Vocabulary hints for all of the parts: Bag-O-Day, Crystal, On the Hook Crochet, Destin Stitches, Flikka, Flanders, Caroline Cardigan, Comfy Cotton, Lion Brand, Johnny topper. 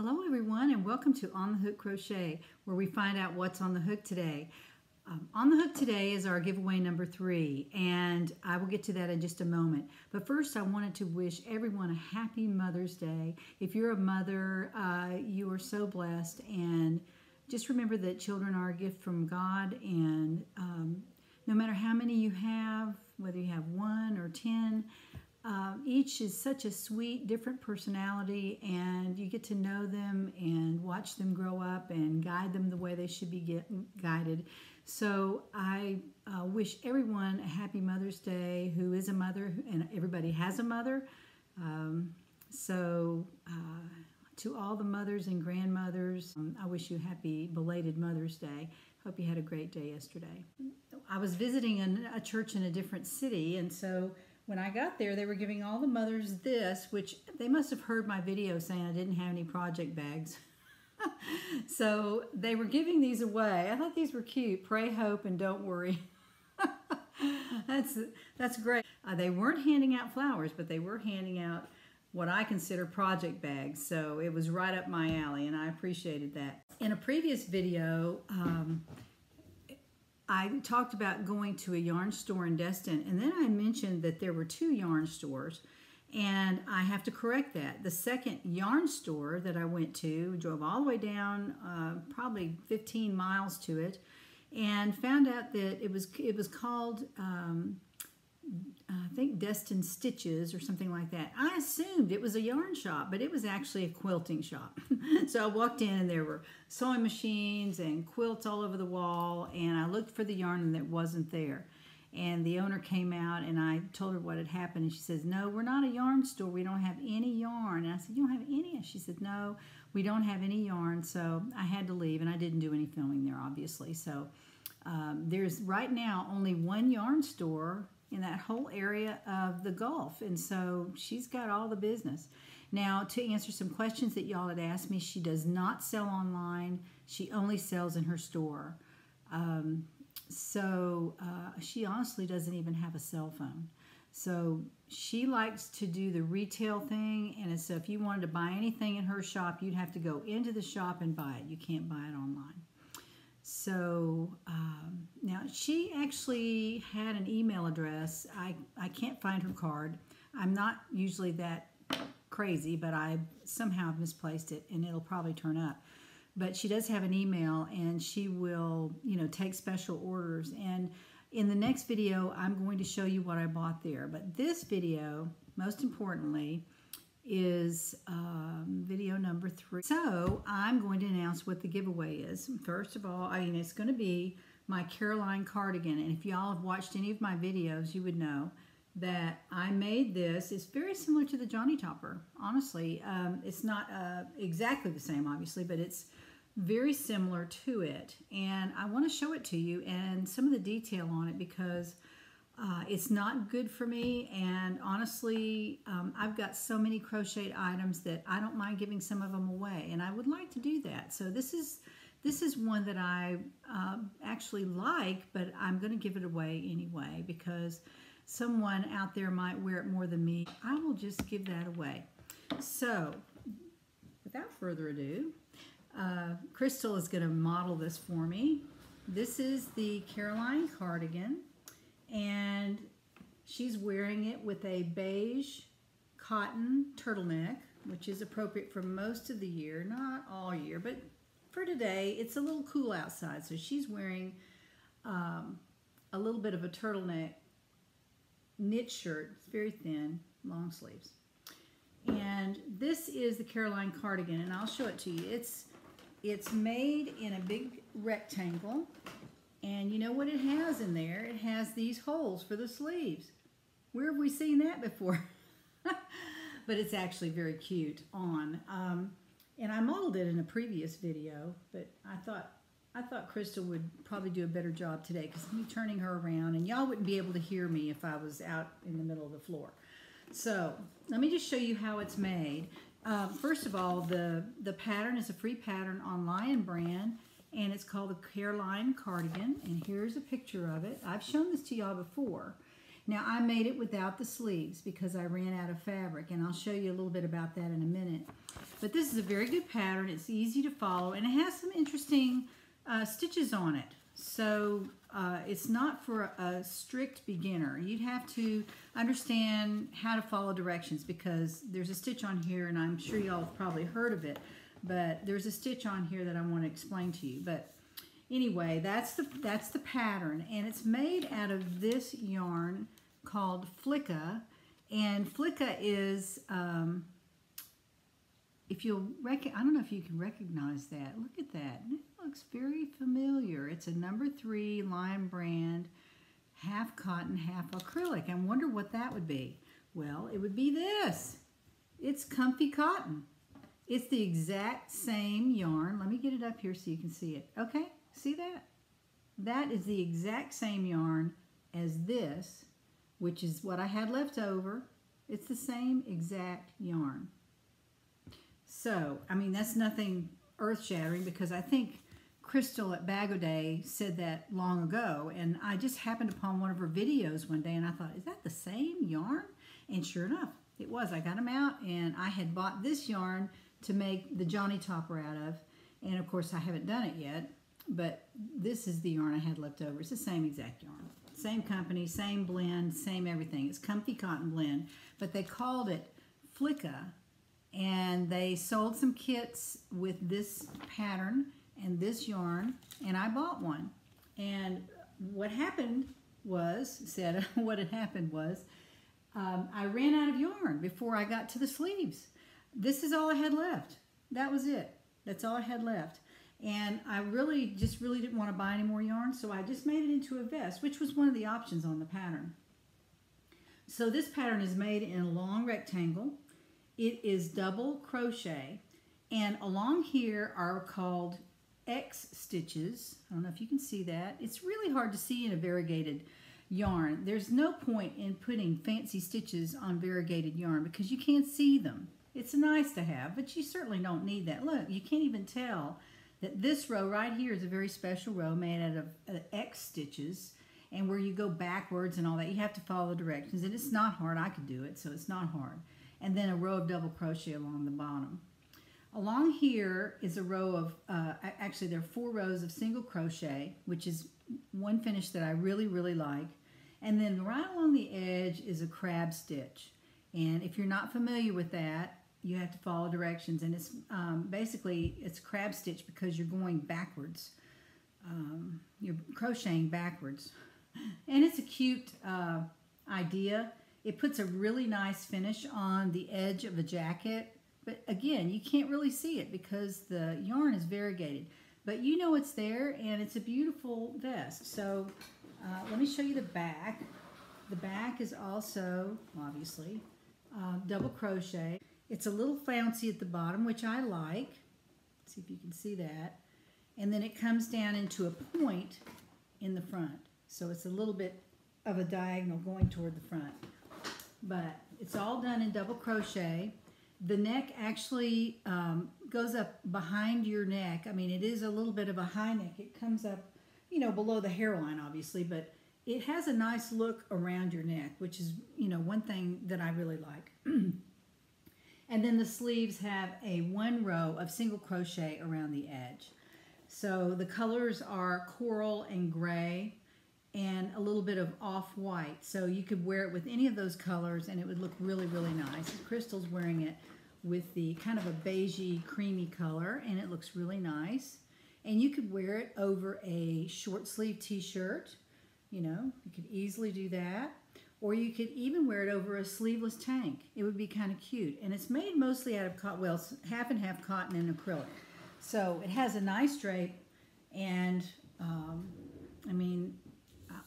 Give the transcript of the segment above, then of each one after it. Hello everyone and welcome to On the Hook Crochet, where we find out what's on the hook today. On the hook today is our giveaway number 3, and I will get to that in just a moment. But first I wanted to wish everyone a happy Mother's Day. If you're a mother, you are so blessed, and just remember that children are a gift from God, and no matter how many you have, whether you have 1 or 10, each is such a sweet, different personality, and you get to know them and watch them grow up and guide them the way they should be guided. So I wish everyone a happy Mother's Day who is a mother, and everybody has a mother. To all the mothers and grandmothers, I wish you happy belated Mother's Day. Hope you had a great day yesterday. I was visiting a church in a different city, and so when I got there, they were giving all the mothers this, which they must have heard my video saying I didn't have any project bags. So they were giving these away. I thought these were cute. Pray, hope, and don't worry. That's great. They weren't handing out flowers, but they were handing out what I consider project bags. So it was right up my alley, and I appreciated that. In a previous video, I talked about going to a yarn store in Destin, and then I mentioned that there were 2 yarn stores, and I have to correct that. The second yarn store that I went to, drove all the way down, probably 15 miles to it, and found out that it was called, I think, Destin Stitches or something like that. I assumed it was a yarn shop, but it was actually a quilting shop. So I walked in, and there were sewing machines and quilts all over the wall, and I looked for the yarn, and it wasn't there. And the owner came out, and I told her what had happened, and she says, "No, we're not a yarn store. We don't have any yarn." And I said, "You don't have any?" And she said, "No, we don't have any yarn." So I had to leave, and I didn't do any filming there, obviously. So there's right now only 1 yarn store in that whole area of the Gulf, and so she's got all the business. Now, to answer some questions that y'all had asked me, she does not sell online. She only sells in her store. She honestly doesn't even have a cell phone. So she likes to do the retail thing, and so if you wanted to buy anything in her shop, you'd have to go into the shop and buy it. You can't buy it online. So now she actually had an email address. I can't find her card. I'm not usually that crazy, but I somehow misplaced it, and it'll probably turn up. But she does have an email, and she will, you know, take special orders. And in the next video, I'm going to show you what I bought there. But this video, most importantly, is video number 3. So I'm going to announce what the giveaway is. First of all, it's going to be my Caroline cardigan, and if y'all have watched any of my videos, you would know that I made this. It's very similar to the Johnny topper, honestly. It's not exactly the same, obviously, but it's very similar to it, and I want to show it to you and some of the detail on it, because it's not good for me, and honestly, I've got so many crocheted items that I don't mind giving some of them away, and I would like to do that. So this is one that I actually like, but I'm going to give it away anyway, because someone out there might wear it more than me. I will just give that away. So without further ado, Crystal is going to model this for me. This is the Caroline cardigan, and she's wearing it with a beige cotton turtleneck, which is appropriate for most of the year, not all year, but for today it's a little cool outside, so she's wearing a little bit of a turtleneck knit shirt. It's very thin, long sleeves, and this is the Caroline cardigan, and I'll show it to you. It's made in a big rectangle. And you know what it has in there? It has these holes for the sleeves. Where have we seen that before? But it's actually very cute on. And I modeled it in a previous video, but I thought Crystal would probably do a better job today, because I'm turning her around, and y'all wouldn't be able to hear me if I was out in the middle of the floor. So let me just show you how it's made. First of all, the pattern is a free pattern on Lion Brand, and it's called the Caroline cardigan, and here's a picture of it. I've shown this to y'all before, Now I made it without the sleeves because I ran out of fabric, and I'll show you a little bit about that in a minute. But this is a very good pattern. It's easy to follow, and it has some interesting stitches on it. So it's not for a strict beginner. You'd have to understand how to follow directions, because there's a stitch on here, and I'm sure y'all have probably heard of it, but there's a stitch on here that I want to explain to you. But anyway, that's the pattern, and it's made out of this yarn called Flikka. And Flikka is, if you'll I don't know if you can recognize that. Look at that. It looks very familiar. It's a #3 Lion Brand, half cotton, half acrylic. I wonder what that would be. Well, it would be this. It's Comfy Cotton. It's the exact same yarn. Let me get it up here so you can see it. Okay, see that? That is the exact same yarn as this, which is what I had left over. It's the same exact yarn. So, I mean, that's nothing earth-shattering, because I think Crystal at Bag-O-Day said that long ago, and I just happened upon one of her videos one day, and I thought, is that the same yarn? And sure enough, it was. I got them out, and I had bought this yarn to make the Johnny topper out of, and of course I haven't done it yet, but this is the yarn I had left over. It's the same exact yarn, same company, same blend, same everything. It's Comfy Cotton blend, but they called it Flikka, and they sold some kits with this pattern and this yarn, and I bought one. And what happened was, I ran out of yarn before I got to the sleeves. This is all I had left. That was it. That's all I had left. And I really didn't want to buy any more yarn, so I just made it into a vest, which was one of the options on the pattern. So this pattern is made in a long rectangle. It is double crochet, and along here are called X stitches. I don't know if you can see that. It's really hard to see in a variegated yarn. There's no point in putting fancy stitches on variegated yarn because you can't see them. It's nice to have, but you certainly don't need that. Look, you can't even tell that this row right here is a very special row made out of X stitches, and where you go backwards and all that, you have to follow the directions, and it's not hard. I could do it, so it's not hard. And then a row of double crochet along the bottom. Along here is a row of, actually there are 4 rows of single crochet, which is one finish that I really like. And then right along the edge is a crab stitch. And if you're not familiar with that, you have to follow directions, and it's basically it's crab stitch because you're going backwards, you're crocheting backwards, and it's a cute idea. It puts a really nice finish on the edge of a jacket, but again, you can't really see it because the yarn is variegated, but you know it's there, and it's a beautiful vest. So let me show you the back. The back is also obviously double crochet. It's a little flouncy at the bottom, which I like. Let's see if you can see that. And then it comes down into a point in the front. So it's a little bit of a diagonal going toward the front. But it's all done in double crochet. The neck actually goes up behind your neck. I mean, it is a little bit of a high neck. It comes up, you know, below the hairline, obviously, but it has a nice look around your neck, which is, you know, one thing that I really like. And then the sleeves have a 1 row of single crochet around the edge. So the colors are coral and gray and a little bit of off-white. So you could wear it with any of those colors and it would look really nice. Crystal's wearing it with the kind of a beigey, creamy color, and it looks really nice. And you could wear it over a short sleeve t-shirt. You know, you could easily do that. Or you could even wear it over a sleeveless tank. It would be kind of cute. And it's made mostly out of cotton, well, it's half and half cotton and acrylic. So it has a nice drape, and I mean,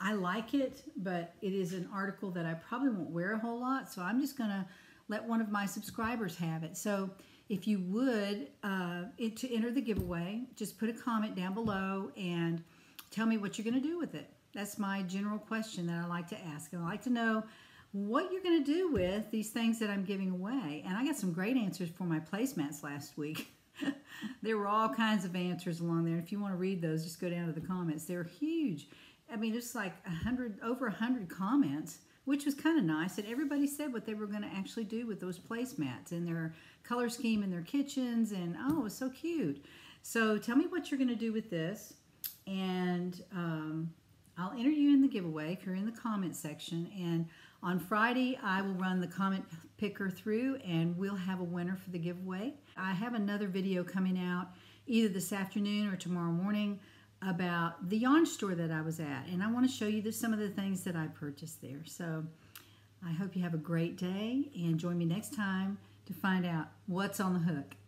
I like it, but it is an article that I probably won't wear a whole lot, so I'm just gonna let one of my subscribers have it. So if you would, to enter the giveaway, just put a comment down below and tell me what you're gonna do with it. That's my general question that I like to ask. And I like to know what you're going to do with these things that I'm giving away. And I got some great answers for my placemats last week. There were all kinds of answers along there. If you want to read those, just go down to the comments. They're huge. I mean, it's like 100, over 100 comments, which was kind of nice. And everybody said what they were going to actually do with those placemats and their color scheme in their kitchens. And oh, it was so cute. So tell me what you're going to do with this. And I'll enter you in the giveaway if you're in the comment section. And on Friday, I will run the comment picker through and we'll have a winner for the giveaway. I have another video coming out either this afternoon or tomorrow morning about the yarn store that I was at. And I want to show you some of the things that I purchased there. So I hope you have a great day and join me next time to find out what's on the hook.